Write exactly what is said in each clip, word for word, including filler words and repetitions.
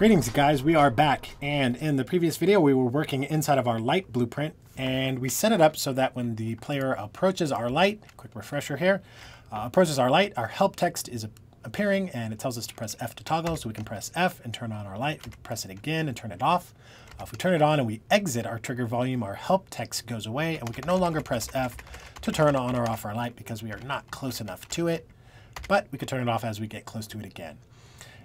Greetings guys, we are back, and in the previous video we were working inside of our light blueprint, and we set it up so that when the player approaches our light, quick refresher here, uh, approaches our light, our help text is appearing and it tells us to press F to toggle, so we can press F and turn on our light, we can press it again and turn it off. Uh, if we turn it on and we exit our trigger volume, our help text goes away and we can no longer press F to turn on or off our light because we are not close enough to it, but we can turn it off as we get close to it again.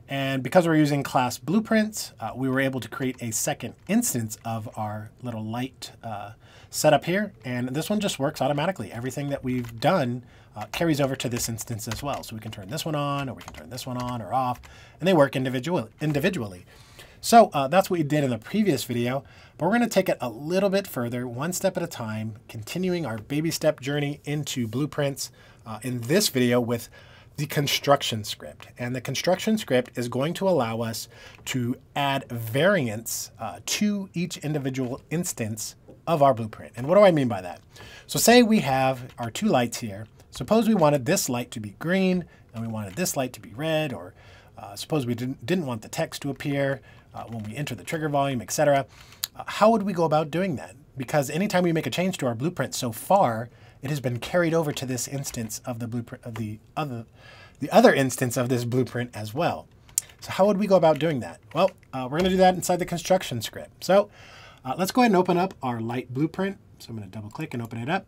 And because we're using class Blueprints, uh, we were able to create a second instance of our little light uh, setup here. And this one just works automatically. Everything that we've done uh, carries over to this instance as well. So we can turn this one on, or we can turn this one on or off, and they work individual individually. So uh, that's what we did in the previous video, but we're going to take it a little bit further, one step at a time, continuing our baby step journey into Blueprints uh, in this video with the construction script. And the construction script is going to allow us to add variants uh, to each individual instance of our blueprint. And what do I mean by that? So say we have our two lights here. Suppose we wanted this light to be green and we wanted this light to be red, or uh, suppose we didn't, didn't want the text to appear uh, when we enter the trigger volume, et cetera. Uh, how would we go about doing that? Because anytime we make a change to our blueprint so far, it has been carried over to this instance of the blueprint, of the other, the other instance of this blueprint as well. So how would we go about doing that? Well, uh, we're going to do that inside the construction script. So uh, let's go ahead and open up our light blueprint. So I'm going to double click and open it up.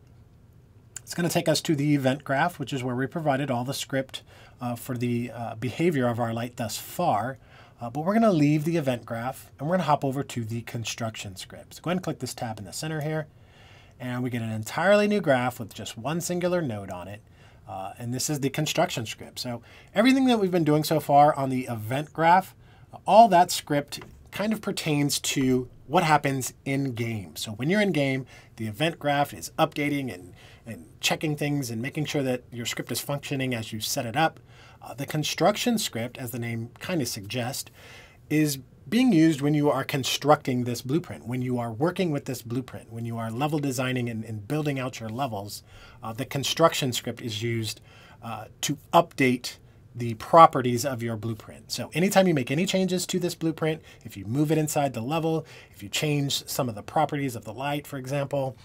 It's going to take us to the event graph, which is where we provided all the script uh, for the uh, behavior of our light thus far. Uh, but we're going to leave the event graph and we're going to hop over to the construction script. So go ahead and click this tab in the center here. And we get an entirely new graph with just one singular node on it. Uh, and this is the construction script. So everything that we've been doing so far on the event graph, all that script kind of pertains to what happens in game. So when you're in game, the event graph is updating and, and checking things and making sure that your script is functioning as you set it up. Uh, the construction script, as the name kind of suggests, is being used when you are constructing this blueprint, when you are working with this blueprint, when you are level designing and, and building out your levels. Uh, the construction script is used uh, to update the properties of your blueprint. So anytime you make any changes to this blueprint, if you move it inside the level, if you change some of the properties of the light, for example,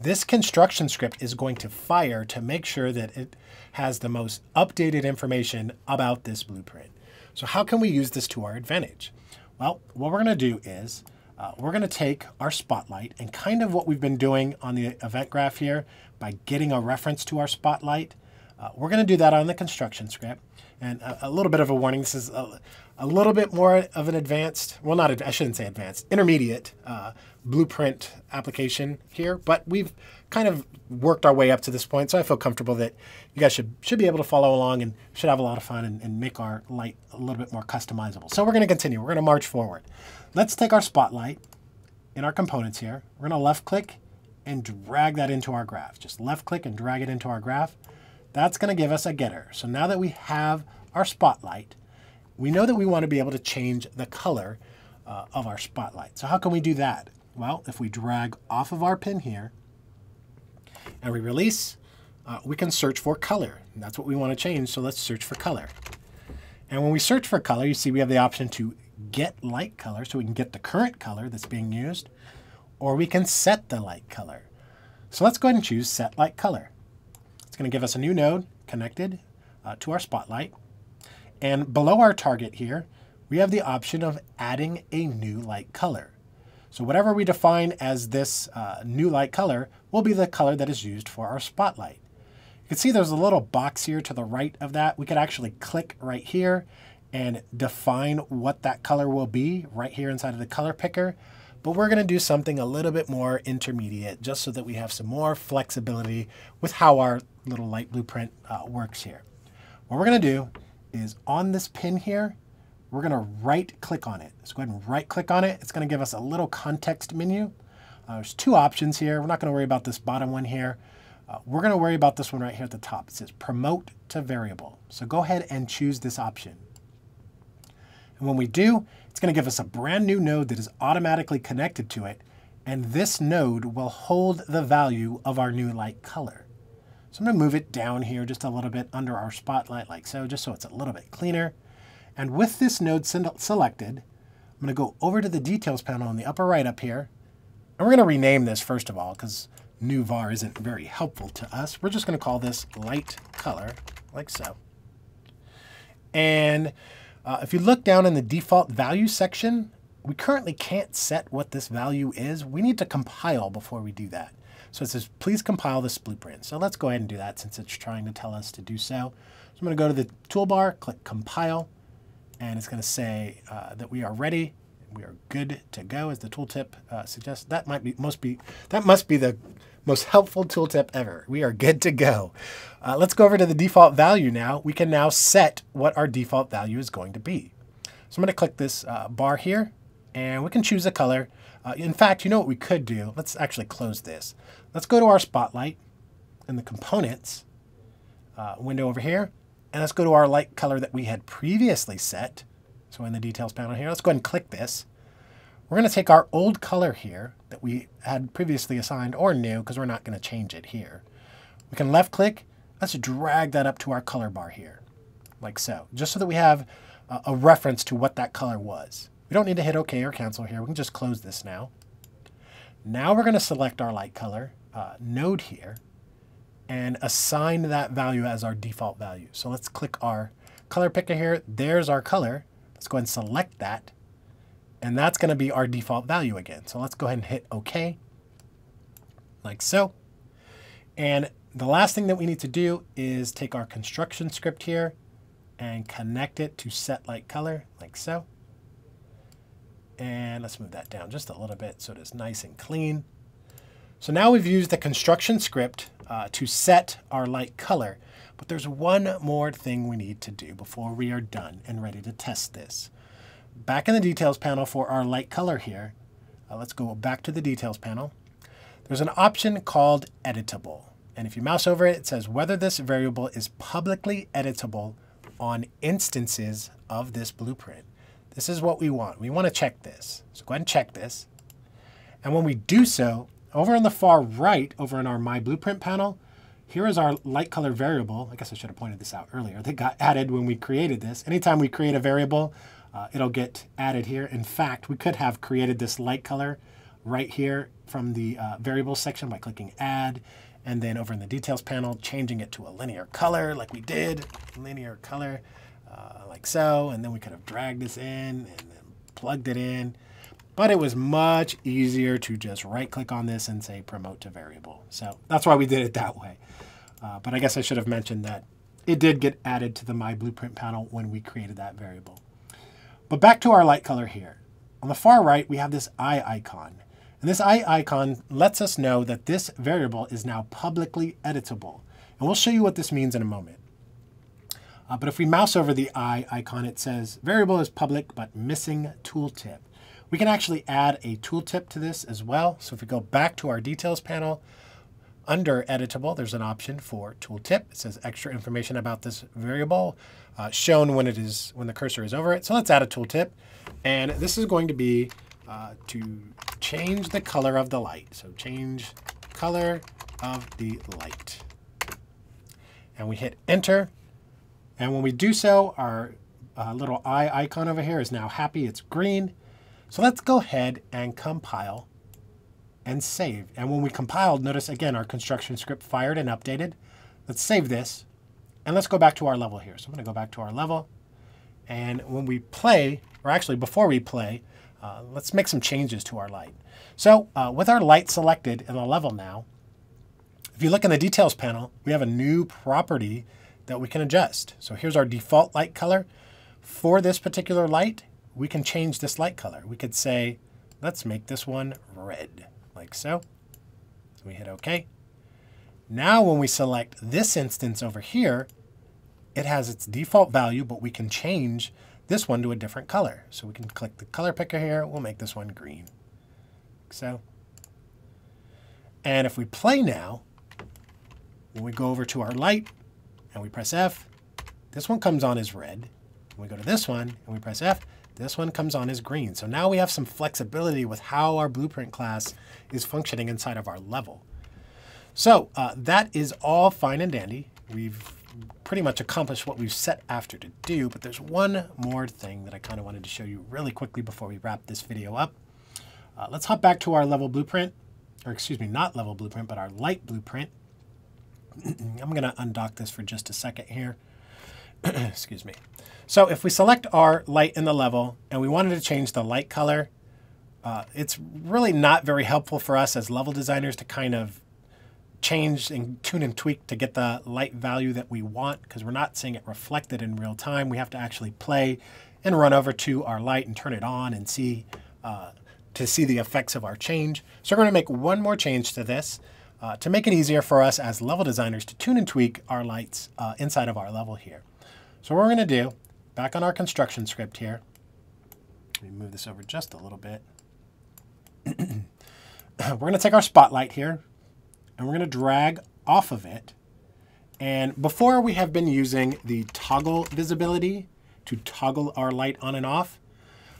this construction script is going to fire to make sure that it has the most updated information about this blueprint. So how can we use this to our advantage? Well, what we're going to do is uh, we're going to take our spotlight and kind of what we've been doing on the event graph here by getting a reference to our spotlight. Uh, we're going to do that on the construction script. And a, a little bit of a warning, this is a, a little bit more of an advanced, well, not, I shouldn't say advanced, intermediate uh, blueprint application here, but we've kind of worked our way up to this point. So I feel comfortable that you guys should, should be able to follow along and should have a lot of fun and, and make our light a little bit more customizable. So we're going to continue. We're going to march forward. Let's take our spotlight in our components here. We're going to left click and drag that into our graph. Just left click and drag it into our graph. That's going to give us a getter. So now that we have our spotlight, we know that we want to be able to change the color uh, of our spotlight. So how can we do that? Well, if we drag off of our pin here and we release, uh, we can search for color. And that's what we want to change. So let's search for color. And when we search for color, you see we have the option to get light color. So we can get the current color that's being used, or we can set the light color. So let's go ahead and choose set light color. It's going to give us a new node connected uh, to our spotlight. And below our target here, we have the option of adding a new light color. So whatever we define as this uh, new light color will be the color that is used for our spotlight. You can see there's a little box here to the right of that. We could actually click right here and define what that color will be right here inside of the color picker. But we're going to do something a little bit more intermediate just so that we have some more flexibility with how our little light blueprint uh, works here. What we're going to do is on this pin here, we're going to right click on it. Let's go ahead and right click on it. It's going to give us a little context menu. Uh, there's two options here. We're not going to worry about this bottom one here. Uh, we're going to worry about this one right here at the top. It says promote to variable. So go ahead and choose this option. And when we do, it's going to give us a brand new node that is automatically connected to it. And this node will hold the value of our new light color. So I'm going to move it down here just a little bit under our spotlight like so, just so it's a little bit cleaner. And with this node selected, I'm going to go over to the details panel in the upper right up here. And we're going to rename this first of all, because new var isn't very helpful to us. We're just going to call this light color, like so. And uh, if you look down in the default value section, we currently can't set what this value is. We need to compile before we do that. So it says, please compile this blueprint. So let's go ahead and do that since it's trying to tell us to do so. So I'm going to go to the toolbar, click compile, and it's going to say uh, that we are ready. We are good to go, as the tooltip uh, suggests. That might be must be that must be the most helpful tooltip ever. We are good to go. Uh, let's go over to the default value now. We can now set what our default value is going to be. So I'm going to click this uh, bar here, and we can choose a color. Uh, in fact, you know what we could do? Let's actually close this. Let's go to our spotlight and the components uh, window over here, and let's go to our light color that we had previously set. So in the details panel here, let's go ahead and click this. We're going to take our old color here that we had previously assigned, or new, because we're not going to change it here. We can left click. Let's drag that up to our color bar here, like so, just so that we have uh, a reference to what that color was. We don't need to hit OK or cancel here. We can just close this now. Now we're going to select our light color uh, node here and assign that value as our default value. So let's click our color picker here. There's our color. Let's go ahead and select that, and that's going to be our default value again. So let's go ahead and hit OK, like so. And the last thing that we need to do is take our construction script here and connect it to set light color, like so. And let's move that down just a little bit so it is nice and clean. So now we've used the construction script uh, to set our light color. But there's one more thing we need to do before we are done and ready to test this. Back in the details panel for our light color here, uh, let's go back to the details panel. There's an option called editable. And if you mouse over it, it says whether this variable is publicly editable on instances of this blueprint. This is what we want. We want to check this. So go ahead and check this. And when we do so, over on the far right, over in our My Blueprint panel, here is our light color variable. I guess I should have pointed this out earlier. They got added when we created this. Anytime we create a variable, uh, it'll get added here. In fact, we could have created this light color right here from the uh, variables section by clicking add, and then over in the details panel, changing it to a linear color like we did, linear color uh, like so. And then we could have dragged this in and then plugged it in. But it was much easier to just right-click on this and say promote to variable. So that's why we did it that way. Uh, but I guess I should have mentioned that it did get added to the My Blueprint panel when we created that variable. But back to our light color here. On the far right, we have this eye icon. And this eye icon lets us know that this variable is now publicly editable. And we'll show you what this means in a moment. Uh, but if we mouse over the eye icon, it says variable is public but missing tooltip. We can actually add a tooltip to this as well. So if we go back to our details panel, under editable, there's an option for tooltip. It says extra information about this variable uh, shown when it is when the cursor is over it. So let's add a tooltip. And this is going to be uh, to change the color of the light. So change color of the light. And we hit enter. And when we do so, our uh, little eye icon over here is now happy. It's green. So let's go ahead and compile and save. And when we compiled, notice again our construction script fired and updated. Let's save this. And let's go back to our level here. So I'm going to go back to our level. And when we play, or actually before we play, uh, let's make some changes to our light. So uh, with our light selected in the level now, if you look in the details panel, we have a new property that we can adjust. So here's our default light color. For this particular light, we can change this light color. We could say, let's make this one red, like so. So we hit OK. Now when we select this instance over here, it has its default value, but we can change this one to a different color. So we can click the color picker here. We'll make this one green, like so. And if we play now, when we go over to our light and we press F, this one comes on as red. When we go to this one and we press F, this one comes on as green. So now we have some flexibility with how our Blueprint class is functioning inside of our level. So uh, that is all fine and dandy. We've pretty much accomplished what we've set after to do, but there's one more thing that I kind of wanted to show you really quickly before we wrap this video up. Uh, let's hop back to our level blueprint, or excuse me, not level blueprint, but our light blueprint. I'm going to undock this for just a second here. Excuse me. So if we select our light in the level and we wanted to change the light color, uh, it's really not very helpful for us as level designers to kind of change and tune and tweak to get the light value that we want, because we're not seeing it reflected in real time. We have to actually play and run over to our light and turn it on and see uh, to see the effects of our change. So we're going to make one more change to this uh, to make it easier for us as level designers to tune and tweak our lights uh, inside of our level here. So what we're going to do, back on our construction script here, let me move this over just a little bit. We're going to take our spotlight here, and we're going to drag off of it. And before, we have been using the toggle visibility to toggle our light on and off.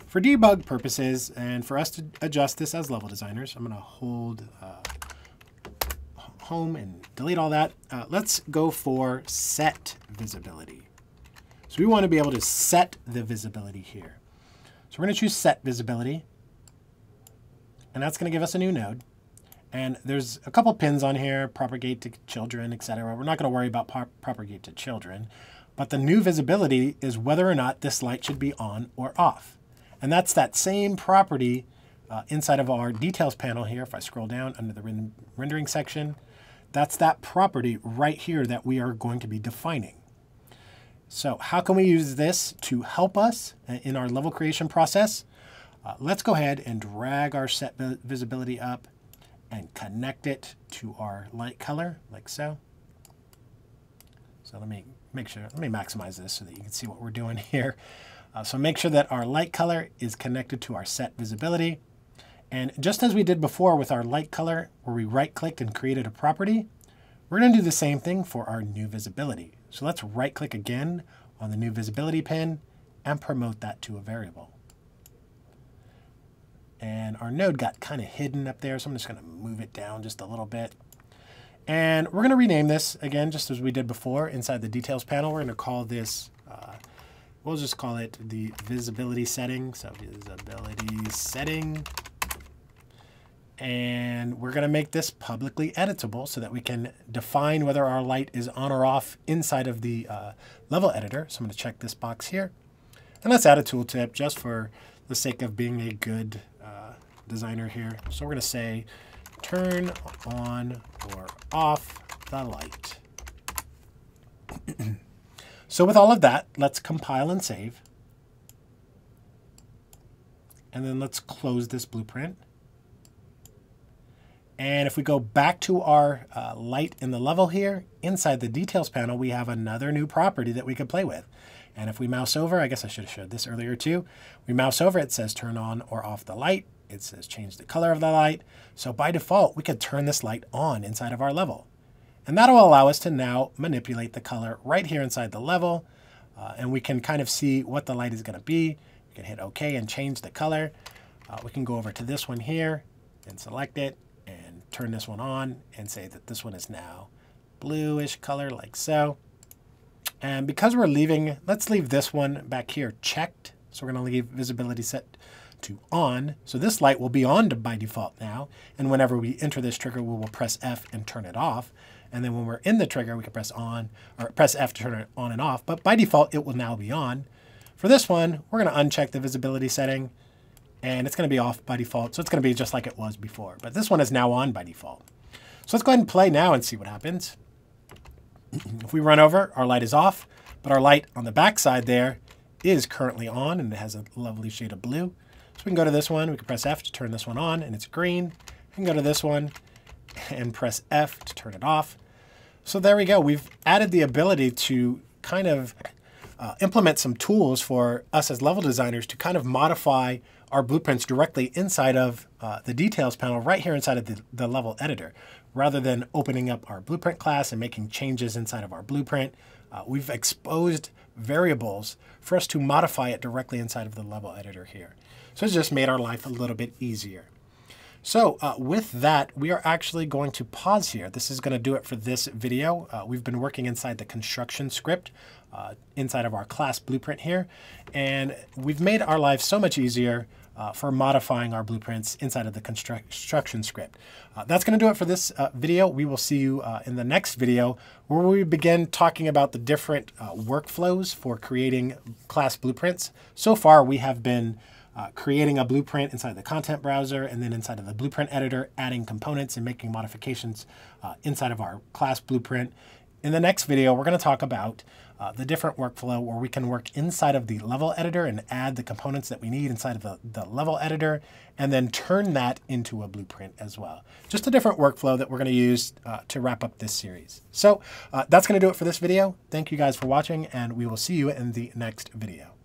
For debug purposes and for us to adjust this as level designers, I'm going to hold uh, home and delete all that. Uh, let's go for set visibility. So we want to be able to set the visibility here. So we're going to choose set visibility. And that's going to give us a new node. And there's a couple pins on here, propagate to children, et cetera. We're not going to worry about pop propagate to children. But the new visibility is whether or not this light should be on or off. And that's that same property uh, inside of our details panel here. If I scroll down under the ren rendering section, that's that property right here that we are going to be defining. So how can we use this to help us in our level creation process? Uh, let's go ahead and drag our set visibility up and connect it to our light color, like so. So let me make sure, let me maximize this so that you can see what we're doing here. Uh, so make sure that our light color is connected to our set visibility. And just as we did before with our light color, where we right-clicked and created a property, we're going to do the same thing for our new visibility. So let's right-click again on the new visibility pin and promote that to a variable. And our node got kind of hidden up there, so I'm just going to move it down just a little bit. And we're going to rename this, again, just as we did before, inside the details panel. We're going to call this, uh, we'll just call it the visibility setting. So visibility setting. And we're going to make this publicly editable so that we can define whether our light is on or off inside of the uh, level editor. So I'm going to check this box here. And let's add a tooltip just for the sake of being a good uh, designer here. So we're going to say turn on or off the light. So with all of that, let's compile and save. And then let's close this blueprint. And if we go back to our uh, light in the level here, inside the details panel, we have another new property that we could play with. And if we mouse over, I guess I should have showed this earlier too. We mouse over, it says turn on or off the light. It says change the color of the light. So by default, we could turn this light on inside of our level. And that'll allow us to now manipulate the color right here inside the level. Uh, and we can kind of see what the light is going to be. We can hit OK and change the color. Uh, we can go over to this one here and select it and turn this one on and say that this one is now bluish color, like so. And because we're leaving, let's leave this one back here checked. So we're going to leave visibility set to on. So this light will be on by default now. And whenever we enter this trigger, we will press F and turn it off. And then when we're in the trigger, we can press on or press F to turn it on and off. But by default, it will now be on. For this one, we're going to uncheck the visibility setting. And it's going to be off by default. So it's going to be just like it was before. But this one is now on by default. So let's go ahead and play now and see what happens. If we run over, our light is off, but our light on the back side there is currently on, and it has a lovely shade of blue. So we can go to this one, we can press F to turn this one on, and it's green. We can go to this one and press F to turn it off. So there we go. We've added the ability to kind of uh, implement some tools for us as level designers to kind of modify our blueprints directly inside of uh, the details panel right here inside of the, the level editor. Rather than opening up our blueprint class and making changes inside of our blueprint, uh, we've exposed variables for us to modify it directly inside of the level editor here. So it's just made our life a little bit easier. So uh, with that, we are actually going to pause here. This is going to do it for this video. Uh, we've been working inside the construction script uh, inside of our class blueprint here. And we've made our life so much easier uh, for modifying our blueprints inside of the construction script. Uh, that's going to do it for this uh, video. We will see you uh, in the next video where we begin talking about the different uh, workflows for creating class blueprints. So far, we have been Uh, creating a blueprint inside the content browser, and then inside of the blueprint editor, adding components and making modifications uh, inside of our class blueprint. In the next video, we're going to talk about uh, the different workflow where we can work inside of the level editor and add the components that we need inside of the, the level editor, and then turn that into a blueprint as well. Just a different workflow that we're going to use uh, to wrap up this series. So uh, that's going to do it for this video. Thank you guys for watching, and we will see you in the next video.